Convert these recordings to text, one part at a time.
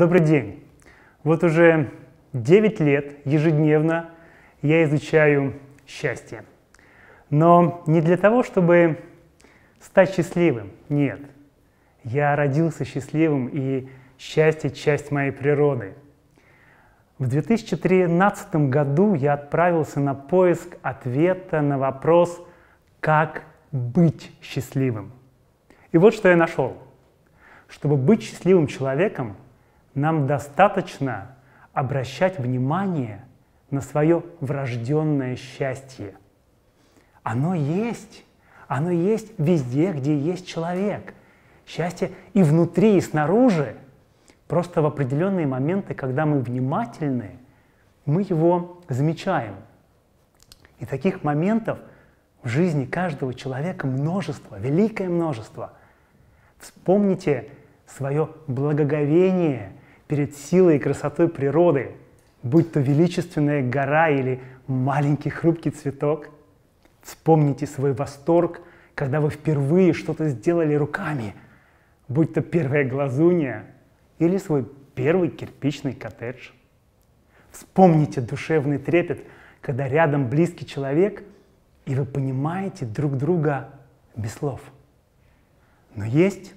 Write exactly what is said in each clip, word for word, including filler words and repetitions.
Добрый день! Вот уже девять лет ежедневно я изучаю счастье. Но не для того, чтобы стать счастливым, нет. Я родился счастливым, и счастье — часть моей природы. В две тысячи тринадцатом году я отправился на поиск ответа на вопрос «Как быть счастливым?». И вот что я нашел. Чтобы быть счастливым человеком, нам достаточно обращать внимание на свое врожденное счастье. Оно есть, оно есть везде, где есть человек. Счастье и внутри, и снаружи. Просто в определенные моменты, когда мы внимательны, мы его замечаем. И таких моментов в жизни каждого человека множество, великое множество. Вспомните свое благоговение перед силой и красотой природы, будь то величественная гора или маленький хрупкий цветок. Вспомните свой восторг, когда вы впервые что-то сделали руками, будь то первая глазунья или свой первый кирпичный коттедж. Вспомните душевный трепет, когда рядом близкий человек, и вы понимаете друг друга без слов. Но есть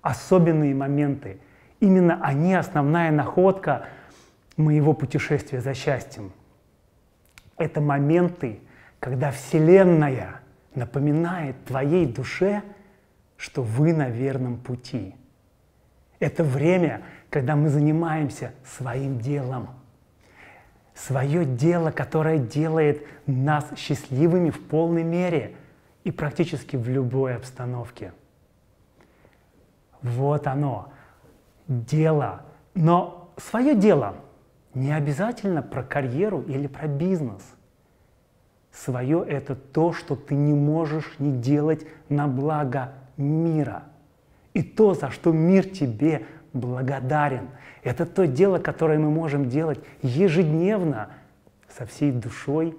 особенные моменты. Именно они основная находка моего путешествия за счастьем. Это моменты, когда Вселенная напоминает твоей душе, что вы на верном пути. Это время, когда мы занимаемся своим делом. Свое дело, которое делает нас счастливыми в полной мере и практически в любой обстановке. Вот оно, дело. Но свое дело не обязательно про карьеру или про бизнес. Свое — это то, что ты не можешь не делать на благо мира. И то, за что мир тебе благодарен. Это то дело, которое мы можем делать ежедневно со всей душой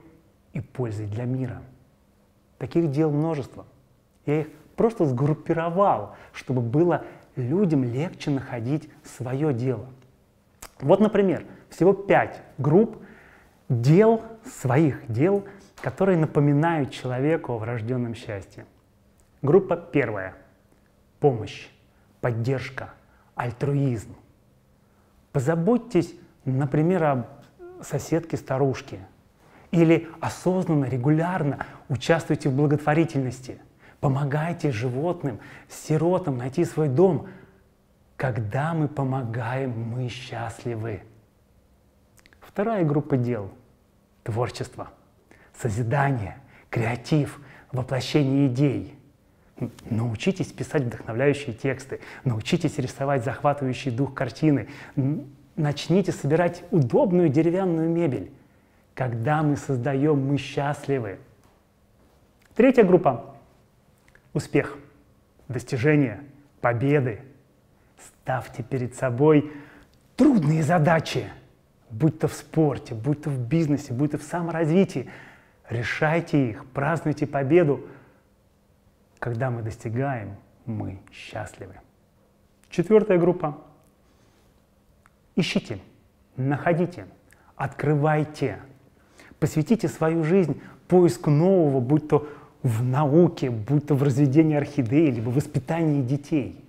и пользой для мира. Таких дел множество. Я их просто сгруппировал, чтобы было людям легче находить свое дело. Вот, например, всего пять групп дел, своих дел, которые напоминают человеку о врожденном счастье. Группа первая. Помощь, поддержка, альтруизм. Позаботьтесь, например, о соседке-старушке. Или осознанно, регулярно участвуйте в благотворительности. Помогайте животным, сиротам найти свой дом. Когда мы помогаем, мы счастливы. Вторая группа дел – творчество, созидание, креатив, воплощение идей. Научитесь писать вдохновляющие тексты, научитесь рисовать захватывающий дух картины, начните собирать удобную деревянную мебель. Когда мы создаем, мы счастливы. Третья группа. Успех, достижения, победы. Ставьте перед собой трудные задачи, будь то в спорте, будь то в бизнесе, будь то в саморазвитии. Решайте их, празднуйте победу. Когда мы достигаем, мы счастливы. Четвертая группа. Ищите, находите, открывайте. Посвятите свою жизнь поиску нового, будь то в науке, будь то в разведении орхидеи, либо в воспитании детей.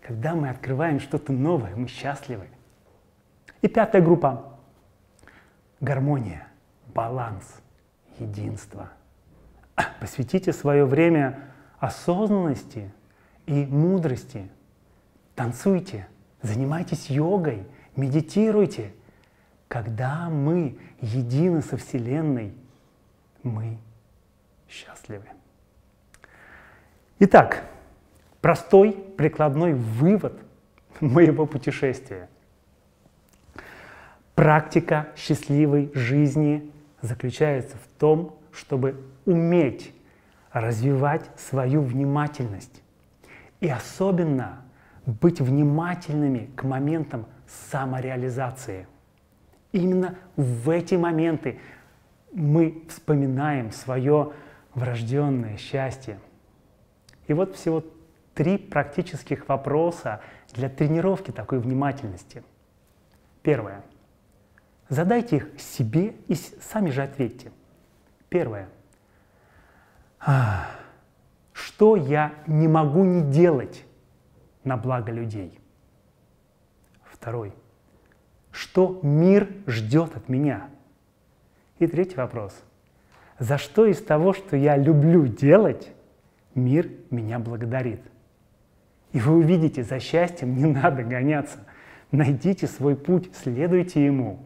Когда мы открываем что-то новое, мы счастливы. И пятая группа. Гармония, баланс, единство. Посвятите свое время осознанности и мудрости. Танцуйте, занимайтесь йогой, медитируйте. Когда мы едины со Вселенной, мы счастливы. Итак, простой прикладной вывод моего путешествия. Практика счастливой жизни заключается в том, чтобы уметь развивать свою внимательность и особенно быть внимательными к моментам самореализации. Именно в эти моменты мы вспоминаем свое врожденное счастье. И вот всего Три практических вопроса для тренировки такой внимательности. Первое. Задайте их себе и сами же ответьте. Первое. Что я не могу не делать на благо людей? Второй. Что мир ждет от меня? И третий вопрос. За что из того, что я люблю делать, мир меня благодарит? И вы увидите, за счастьем не надо гоняться. Найдите свой путь, следуйте ему.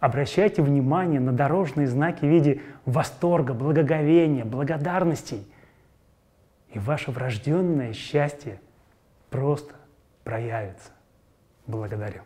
Обращайте внимание на дорожные знаки в виде восторга, благоговения, благодарностей. И ваше врожденное счастье просто проявится. Благодарю.